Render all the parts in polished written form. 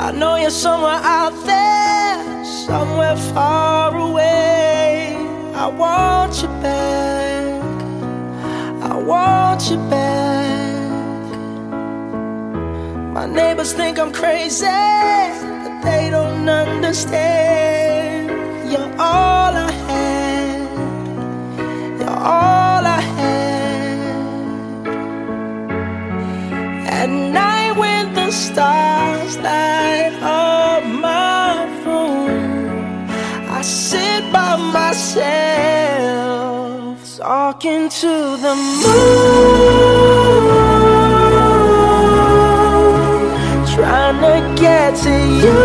I know you're somewhere out there, somewhere far away. I want you back, I want you back. My neighbors think I'm crazy, but they don't understand. You're all I had, you're all I had. At night when the stars light up my room, I sit by myself, talking to the moon, trying to get to you.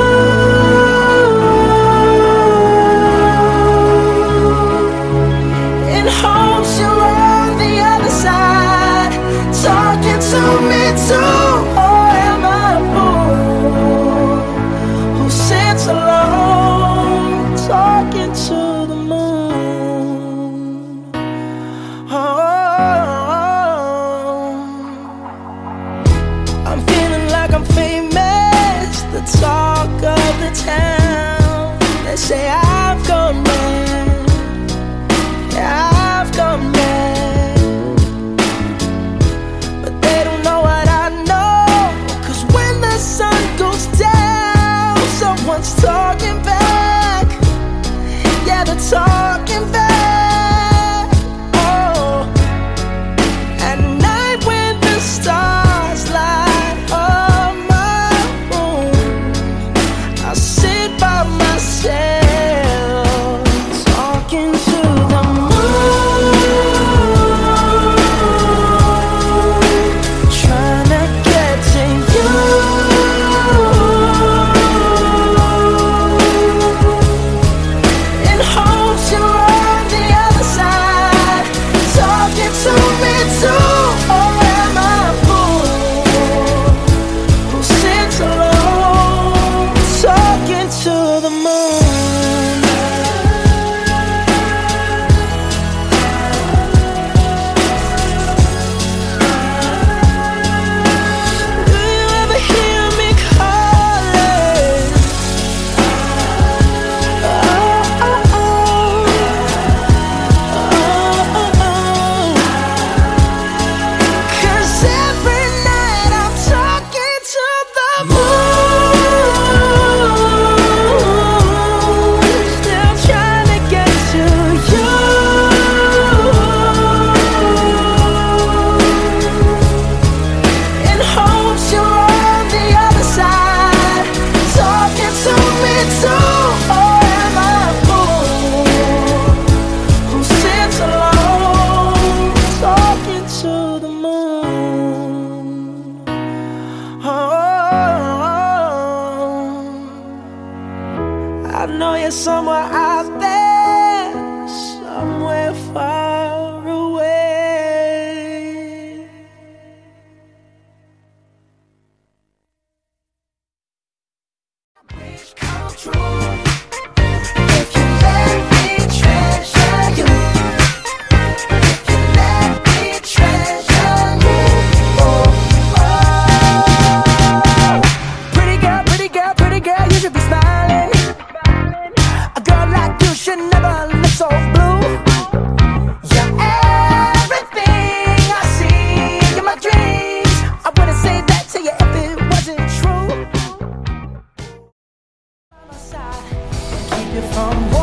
From